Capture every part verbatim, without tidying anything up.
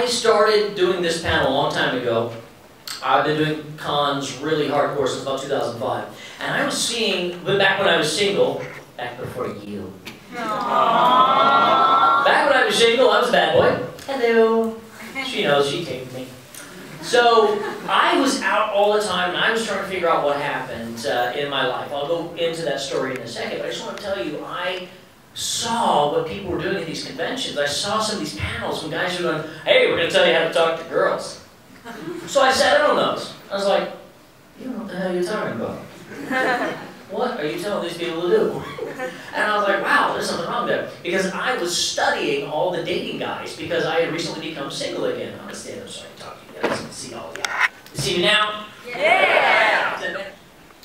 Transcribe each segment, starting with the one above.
I started doing this panel a long time ago. I've been doing cons really hardcore since about two thousand five. And I was seeing, back when I was single, back before you. Aww. Back when I was single, I was a bad boy. Hello. She knows, she came to me. So I was out all the time, and I was trying to figure out what happened uh, in my life. I'll go into that story in a second, but I just want to tell you, I saw what people were doing at these conventions. I saw some of these panels when guys were going, hey, we're going to tell you how to talk to girls. So I sat in on those. I was like, you don't know what the hell you're talking about. What are you telling these people to do? And I was like, wow, there's something wrong there. Because I was studying all the dating guys because I had recently become single again. I'm sorry to talk to you guys and see all of y'all. You see me now? Yeah. Yeah!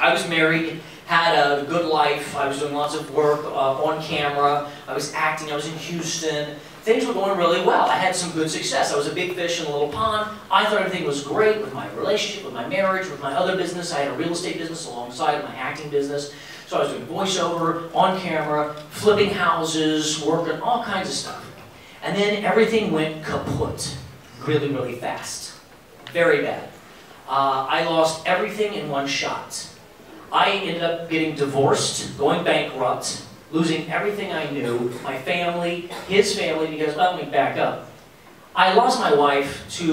I was married, had a good life, I was doing lots of work uh, on camera, I was acting, I was in Houston. Things were going really well. I had some good success. I was a big fish in a little pond. I thought everything was great with my relationship, with my marriage, with my other business. I had a real estate business alongside my acting business. So I was doing voiceover, on camera, flipping houses, working, all kinds of stuff. And then everything went kaput really, really fast. Very bad. Uh, I lost everything in one shot. I ended up getting divorced, going bankrupt, losing everything I knew, my family, his family, because, well, let me back up. I lost my wife to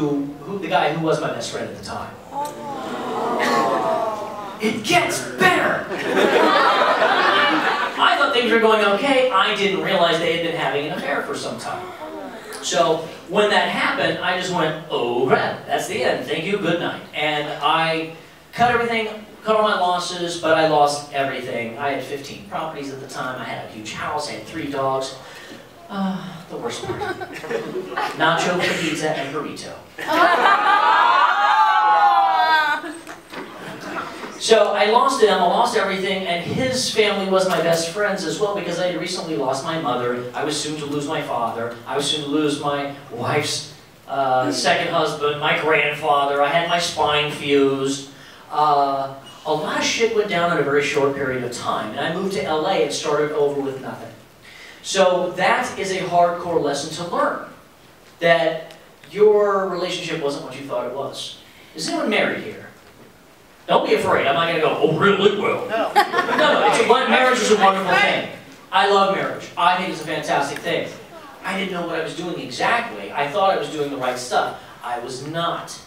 who, the guy who was my best friend at the time. Oh. It gets better! I thought things were going okay. I didn't realize they had been having an affair for some time. So when that happened, I just went, oh crap, that's the end. Thank you, good night. And I cut everything, cut all my losses, but I lost everything. I had fifteen properties at the time. I had a huge house. I had three dogs. Uh, the worst part. Nacho, pizza, and burrito. So I lost him. I lost everything, and his family was my best friends as well because I had recently lost my mother. I was soon to lose my father. I was soon to lose my wife's uh, second husband, my grandfather. I had my spine fused. Uh, A lot of shit went down in a very short period of time, and I moved to L A and started over with nothing. So that is a hardcore lesson to learn, that your relationship wasn't what you thought it was. Is anyone married here? Don't be afraid. I'm not going to go, oh, really? Well. No. No, no, it's a, marriage is a wonderful thing. I love marriage. I think it's a fantastic thing. I didn't know what I was doing exactly. I thought I was doing the right stuff. I was not.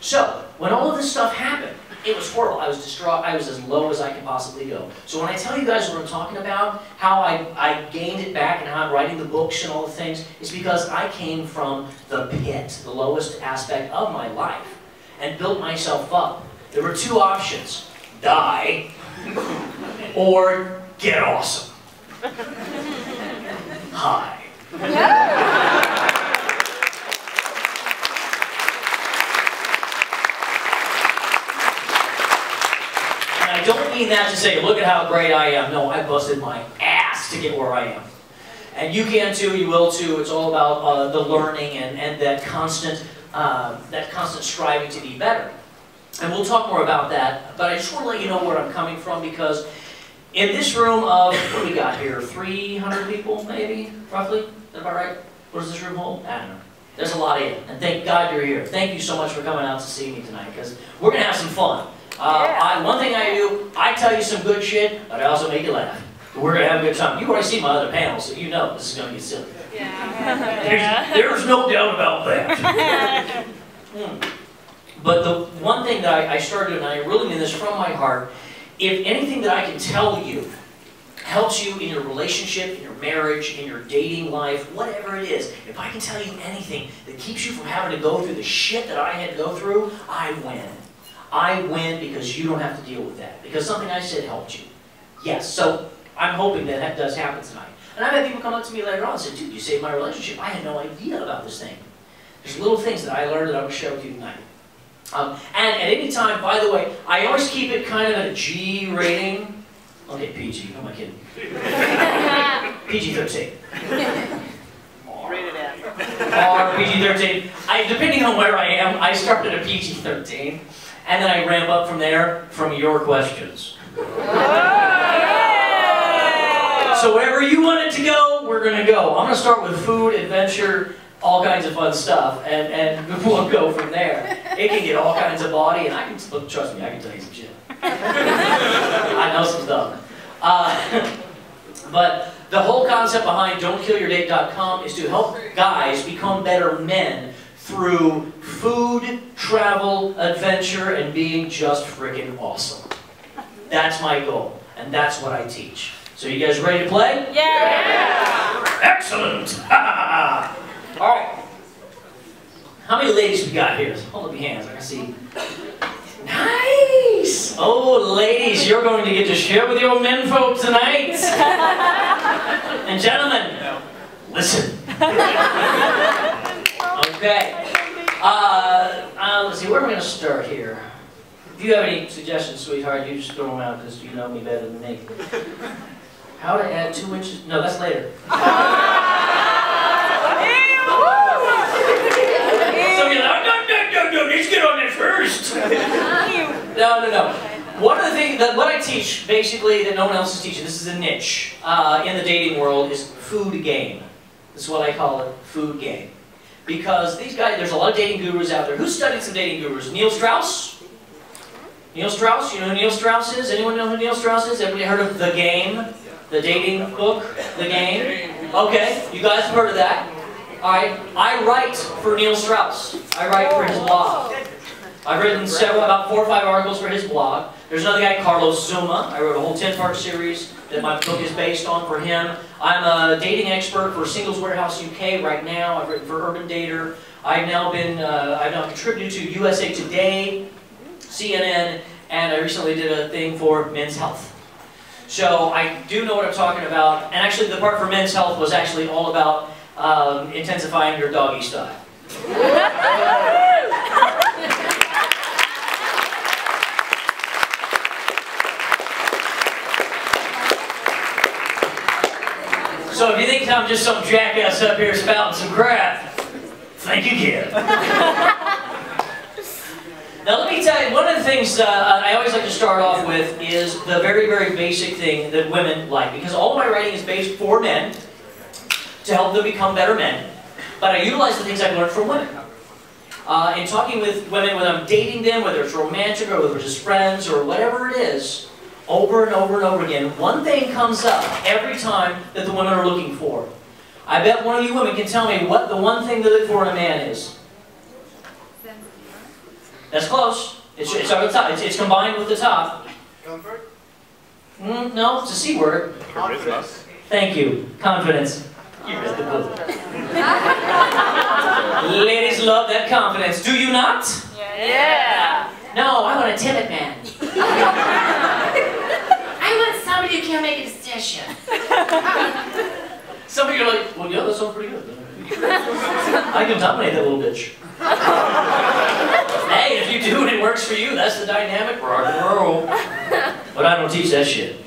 So when all of this stuff happened, it was horrible. I was distraught. I was as low as I could possibly go. So when I tell you guys what I'm talking about, how I, I gained it back and how I'm writing the books and all the things, it's because I came from the pit, the lowest aspect of my life, and built myself up. There were two options. Die or get awesome. Hi. Yeah. I don't mean that to say, look at how great I am. No, I busted my ass to get where I am. And you can too, you will too. It's all about uh, the learning and, and that, constant, uh, that constant striving to be better. And we'll talk more about that, but I just want to let you know where I'm coming from because in this room of, what do we got here, three hundred people maybe, roughly? Is that about right? What does this room hold? I don't know. There's a lot in it, and thank God you're here. Thank you so much for coming out to see me tonight because we're going to have some fun. Uh, yeah. I, one thing I do, I tell you some good shit, but I also make you laugh. We're going to have a good time. You've already seen my other panel, so you know this is going to get silly. Yeah. Yeah. There's, there's no doubt about that. mm. But the one thing that I, I started, and I really mean this from my heart, if anything that I can tell you helps you in your relationship, in your marriage, in your dating life, whatever it is, if I can tell you anything that keeps you from having to go through the shit that I had to go through, I win. I win because you don't have to deal with that. Because something I said helped you. Yes, so I'm hoping that that does happen tonight. And I've had people come up to me later on and say, dude, you saved my relationship. I had no idea about this thing. There's little things that I learned that I'm going to share with you tonight. Um, and at any time, by the way, I always keep it kind of a G rating. I'll get P G, who am I kidding? P G thirteen. Or P G thirteen. I, depending on where I am, I started at P G thirteen. And then I ramp up from there from your questions. So wherever you want it to go, we're going to go. I'm going to start with food, adventure, all kinds of fun stuff, and, and we'll go from there. It can get all kinds of bawdy, and I can, look, trust me, I can tell you some shit. I know some stuff. Uh, but the whole concept behind Don't Kill Your Date dot com is to help guys become better men through food, travel, adventure, and being just freaking awesome. That's my goal, and that's what I teach. So you guys ready to play? Yeah! yeah. Excellent! All right. How many ladies we got here? Hold up your hands, I can see. Nice! Oh, ladies, you're going to get to share with your men folk tonight. And gentlemen, listen. Okay. Uh, uh, let's see, where are we going to start here? If you have any suggestions, sweetheart, you just throw them out because you know me better than me. How to add two inches? No, that's later. So you're like, no, no, no, no, let's get on that first. No, no, no. One of the things that what I teach, basically, that no one else is teaching, this is a niche uh, in the dating world, is food game. This is what I call it, food game. Because these guys, there's a lot of dating gurus out there. Who studied some dating gurus? Neil Strauss? Neil Strauss, you know who Neil Strauss is? Anyone know who Neil Strauss is? Everybody heard of The Game? The dating book? The Game? Okay, you guys have heard of that. Alright, I write for Neil Strauss. I write for his blog. I've written several, about four or five articles for his blog. There's another guy, Carlos Zuma. I wrote a whole ten-part series that my book is based on for him. I'm a dating expert for Singles Warehouse U K right now. I've written for Urban Dater. I've now been, uh, I've now contributed to U S A Today, C N N, and I recently did a thing for Men's Health. So I do know what I'm talking about, and actually the part for Men's Health was actually all about um, intensifying your doggy style. So if you think I'm just some jackass up here spouting some crap, thank you, kid. Now let me tell you, one of the things uh, I always like to start off with is the very, very basic thing that women like. Because all of my writing is based for men, to help them become better men. But I utilize the things I've learned from women. Uh, in talking with women, whether I'm dating them, whether it's romantic, or whether it's just friends, or whatever it is, over and over and over again, one thing comes up every time that the women are looking for. I bet one of you women can tell me what the one thing they look for in a man is. That's close. It's, it's over the top. It's, it's combined with the top. Comfort? Mm, no, it's a C word. Confidence. Thank you. Confidence. You read the book. Ladies love that confidence. Do you not? Yeah. yeah. No, I want a timid man. I want somebody who can't make a decision. Some of you are like, well, yeah, that sounds pretty good. I can dominate that little bitch. Hey, if you do and it works for you, that's the dynamic, rock and roll. But I don't teach that shit.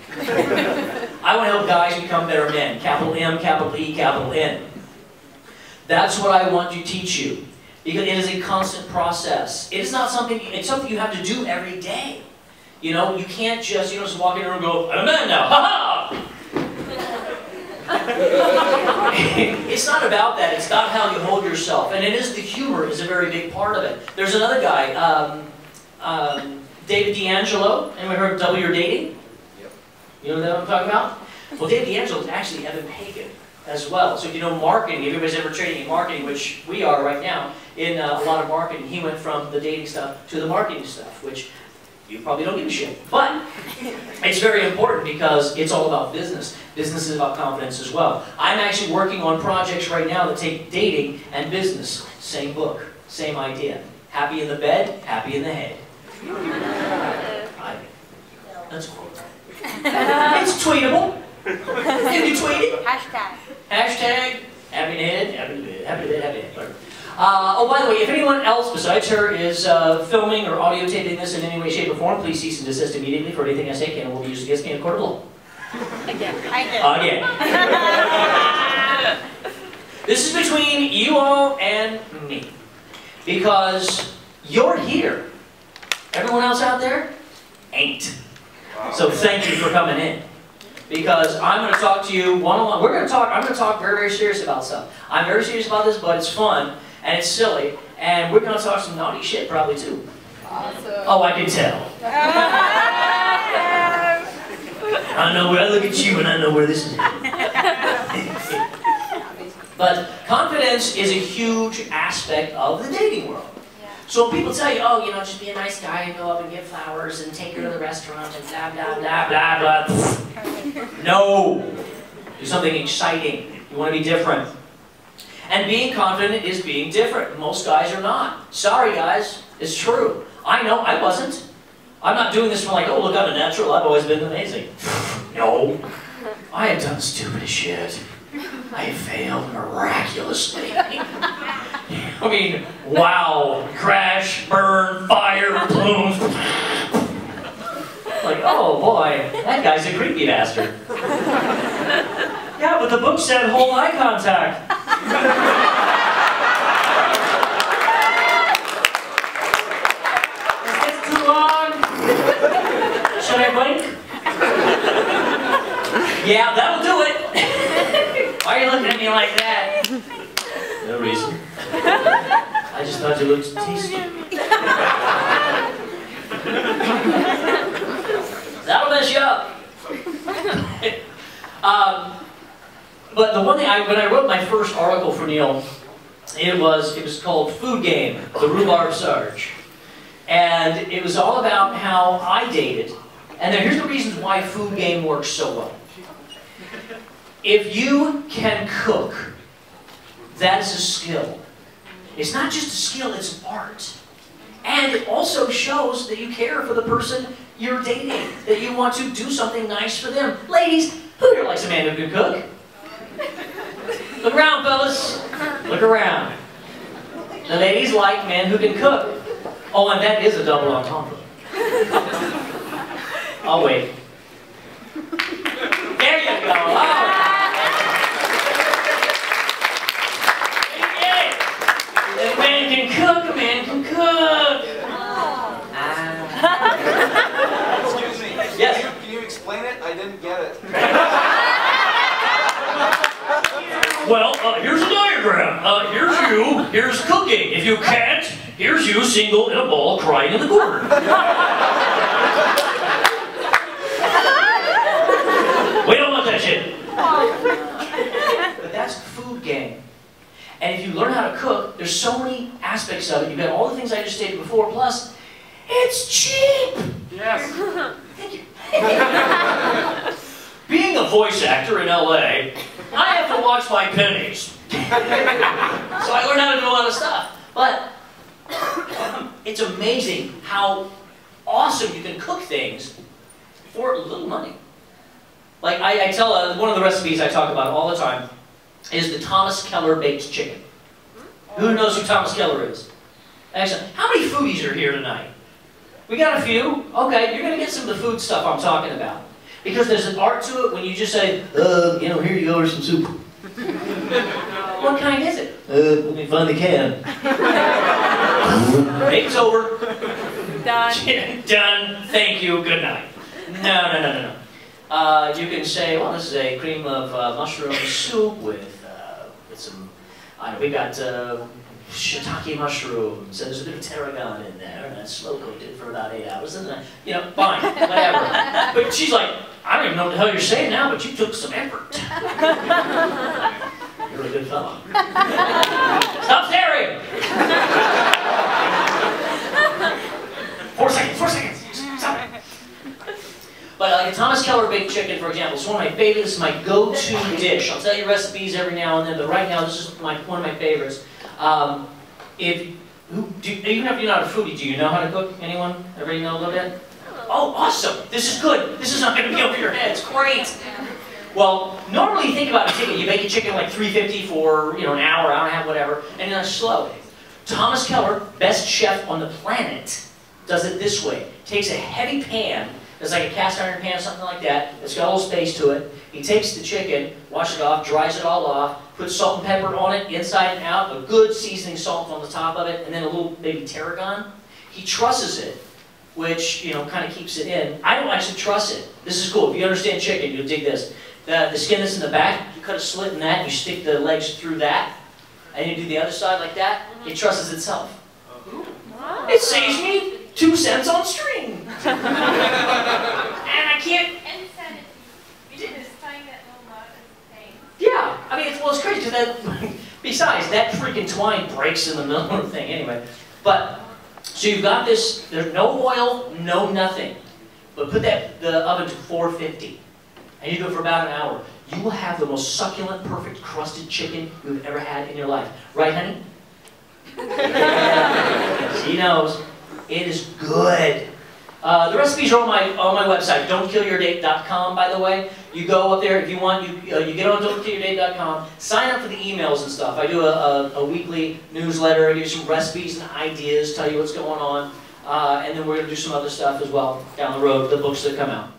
I want to help guys become better men. Capital M, capital E, capital N. That's what I want to teach you. Because it is a constant process. It is not something, it's something you have to do every day. You know, you can't just, you know, just walk in the room and go, I'm a man now, ha ha! It's not about that. It's about how you hold yourself. And it is the humor is a very big part of it. There's another guy, um, um, David D'Angelo. Anyone heard of Double Your Dating? Yep. You know what I'm talking about? Well, David D'Angelo is actually Evan Pagan as well. So if you know marketing, if everybody's ever training in marketing, which we are right now, in uh, a lot of marketing, he went from the dating stuff to the marketing stuff, which you probably don't give a shit. But it's very important because it's all about business. Business is about confidence as well. I'm actually working on projects right now that take dating and business. Same book, same idea. Happy in the bed, happy in the head. I, that's cool. It's tweetable. Can you tweet it? Hashtag. Hashtag, happy in the head, happy in the bed, happy in the bed, happy in the head. Uh, oh, by the way, if anyone else besides her is uh, filming or audiotaping this in any way, shape, or form, please cease and desist immediately for anything I say can and will be used against me in a court of law. Again. Again. Again. This is between you all and me. Because you're here. Everyone else out there ain't. Wow. So thank you for coming in. because I'm going to talk to you one-on-one. We're going to talk, I'm going to talk very, very serious about stuff. I'm very serious about this, but it's fun, and it's silly, and we're going to talk some naughty shit probably too. Awesome. Oh, I can tell. I know where I look at you, and I know where this is at. But confidence is a huge aspect of the dating world. Yeah. So when people tell you, oh, you know, just be a nice guy and go up and get flowers and take her to the restaurant and blah, blah, blah, blah, blah. No. Do something exciting. You want to be different. And being confident is being different. Most guys are not. Sorry, guys. It's true. I know I wasn't. I'm not doing this from like, oh, look, I'm a natural. I've always been amazing. No. I have done stupid as shit. I failed miraculously. I mean, wow, crash, burn, fire, bloom. Like, oh boy, that guy's a creepy bastard. Yeah, but the book said hold eye contact. Is this too long? Should I blink? Yeah, that'll do it. Why are you looking at me like that? No reason. I just thought you looked tasty. That'll mess you up. um, but the one thing, I, when I wrote my first article for Neil, it was, it was called Food Game, the Rhubarb Sarge. And it was all about how I dated. And here's the reasons why Food Game works so well. If you can cook, that is a skill. It's not just a skill, it's an art. And it also shows that you care for the person you're dating, that you want to do something nice for them. Ladies, who here likes a man who can cook? Look around, fellas. Look around. The ladies like men who can cook. Oh, and that is a double entendre. I'll wait. There you go. Oh. A man can cook, a man can cook! Oh. Ah. Excuse me. Yes? Can you, can you explain it? I didn't get it. Well, uh, here's a diagram. Uh, here's you, here's cooking. If you can't, here's you single in a ball crying in the corner. We don't want that shit. But that's Food Game. And if you learn how to cook, there's so many aspects of it. You've got all the things I just stated before, plus, it's cheap! Yes. Being a voice actor in L A, I have to watch my pennies. So I learned how to do a lot of stuff. But it's amazing how awesome you can cook things for little money. Like I, I tell, uh, one of the recipes I talk about all the time, is the Thomas Keller baked chicken. Who knows who Thomas Keller is? Excellent. How many foodies are here tonight? We got a few? Okay, you're going to get some of the food stuff I'm talking about. Because there's an art to it when you just say, uh, you know, here you go, here's some soup. What kind is it? Uh, let me find the can. Baked's over. Done. Done. Thank you. Good night. No, no, no, no, no. Uh, you can say, well, this is a cream of uh, mushroom soup with, uh, with some, I don't know, we got uh, shiitake mushrooms, and there's a bit of tarragon in there, and that's slow cooked it for about eight hours, and then, you know, fine, whatever. But she's like, I don't even know what the hell you're saying now, but you took some effort. You're a good fellow. Stop staring! Four seconds, four seconds. But like a Thomas Keller baked chicken, for example, is one of my favorites. It's my go-to dish. I'll tell you recipes every now and then, but right now this is my, one of my favorites. Um, if who, do, even if you're not a foodie, do you know how to cook? Anyone? Everybody know a little bit? Oh, awesome! This is good. This is not going to be over your heads. Great. Well, normally think about a chicken. You make a chicken like three fifty for you know an hour, hour and a half, whatever, and then slow. Thomas Keller, best chef on the planet, does it this way. Takes a heavy pan. It's like a cast iron pan, something like that. It's got a little space to it. He takes the chicken, washes it off, dries it all off, puts salt and pepper on it, inside and out, a good seasoning salt on the top of it, and then a little, maybe tarragon. He trusses it which, you know, kind of keeps it in. I don't actually truss it. This is cool. If you understand chicken, you'll dig this. The, the skin that's in the back, you cut a slit in that, and you stick the legs through that, and you do the other side like that, it trusses itself. Wow. It saves me two cents on string. And I can't... And seven. You did this tying that little knot as a thing. Yeah. I mean, it's, well, it's crazy, because that... Besides, that freaking twine breaks in the middle of the thing anyway. But... So you've got this, there's no oil, no nothing. But put that the oven to four fifty. And you do it for about an hour. You will have the most succulent, perfect, crusted chicken you've ever had in your life. Right, honey? She knows. It is good. Uh, the recipes are on my, on my website, Don't Kill Your Date dot com, by the way. You go up there if you want, you, uh, you get on Don't Kill Your Date dot com, sign up for the emails and stuff. I do a, a, a weekly newsletter, I give you some recipes and ideas, tell you what's going on, uh, and then we're going to do some other stuff as well down the road, the books that come out.